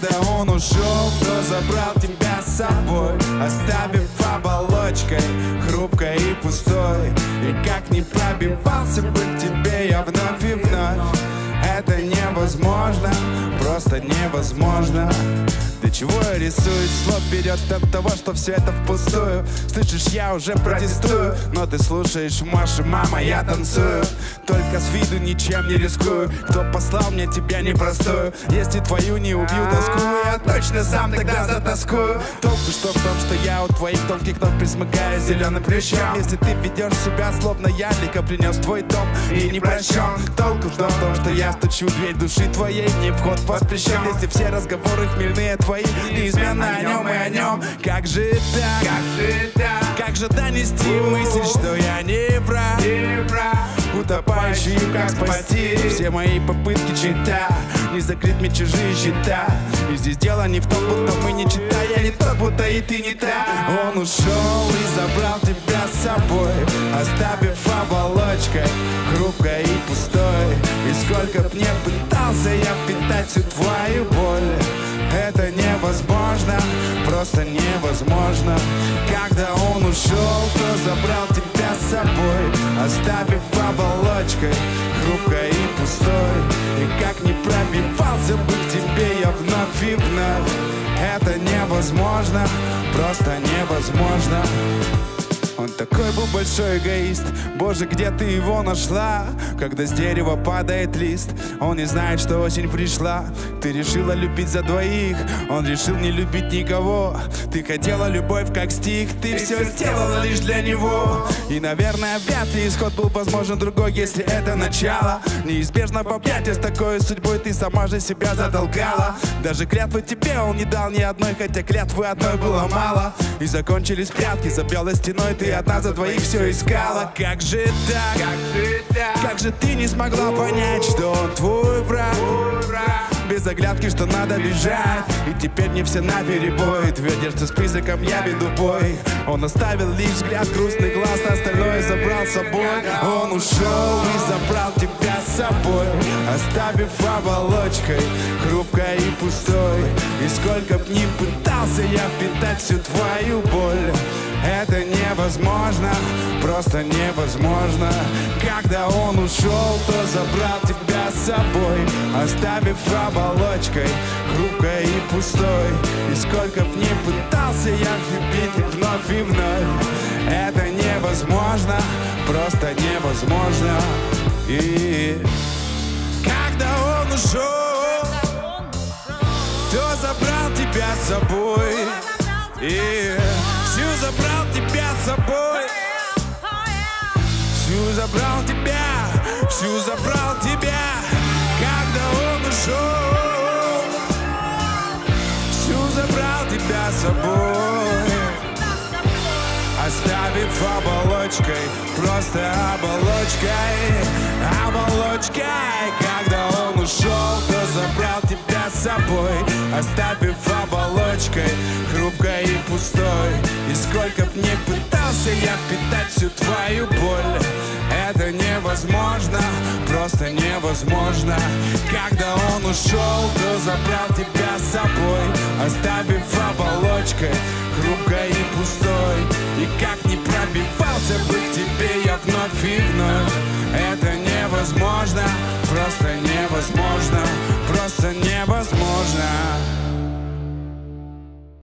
когда он ушел, то забрал тебя с собой, оставив оболочкой хрупкой и пустой. И как не пробивался бы к тебе я вновь и вновь, это невозможно, просто невозможно. Для чего я рисую? Слов берет от того, что все это впустую. Слышишь, я уже протестую, но ты слушаешь, Маша, мама, я танцую. Только с виду ничем не рискую, кто послал мне тебя непростую. Если твою не убью доску, я точно сам тогда затаскую. Толк что в том, что я у твоих тонких ног присмыкаю зеленым плечом. Если ты ведешь себя, словно я лика принес в твой дом и не прощен. Толку в том, что я стучу в дверь души твоей, не вход воспрещен. Если все разговоры хмельные твои, неизменно о нем и о нем. Как же так? Как же так? Как же донести мысль, что я не прав? Утопающий, как спасти? Все мои попытки чита, не закрыть мне чужие счета. И здесь дело не в том, будто мы не чита, я не тот, будто и ты не та. Он ушел и забрал тебя с собой, оставив оболочкой хрупкой и пустой. И сколько б не пытался я впитать всю твою боль, это невозможно, просто невозможно. Когда он ушел, то забрал тебя с собой, оставив оболочкой хрупкой и пустой. И как не пробивался бы к тебе я вновь и вновь, это невозможно, просто невозможно. Он такой был большой эгоист, боже, где ты его нашла? Когда с дерева падает лист, он не знает, что осень пришла. Ты решила любить за двоих, он решил не любить никого. Ты хотела любовь как стих, ты все сделала лишь для него. И, наверное, вряд ли исход был возможен другой, если это начало. Неизбежно попятись такой судьбой, ты сама же себя затолкала. Даже клятвы тебе он не дал ни одной, хотя клятвы одной было мало. И закончились прятки за белой стеной, ты одна за двоих все искала. Как же так? Как же так? Как же ты не смогла понять, что он твой брат? Без оглядки, что надо бежать, и теперь не все наперебой. Твердишься с призраком, я веду бой. Он оставил лишь взгляд, грустный глаз, остальное забрал с собой. Он ушел и забрал тебя с собой, оставив оболочкой хрупкой и пустой. И сколько б ни пытался я впитать всю твою боль, это невозможно, просто невозможно. Когда он ушел, то забрал тебя с собой, оставив оболочкой хрупкой и пустой. И сколько б ни пытался я влюбить вновь и вновь, это невозможно, просто невозможно. И когда он ушел, то забрал тебя с собой, и всю забрал тебя с собой, всю забрал тебя, всю забрал тебя. Когда он ушел, всю забрал тебя с собой, оставив оболочкой, просто оболочкой, оболочкой. Когда он ушел, то забрал тебя с собой, оставив оболочкой хрупкой и пустой. И сколько б не пытался я впитать всю твою боль, это невозможно, просто невозможно. Когда он ушел, то забрал тебя с собой, оставив оболочкой хрупкой и пустой. И как не пробивался бы к тебе я вновь и вновь, это невозможно, просто невозможно.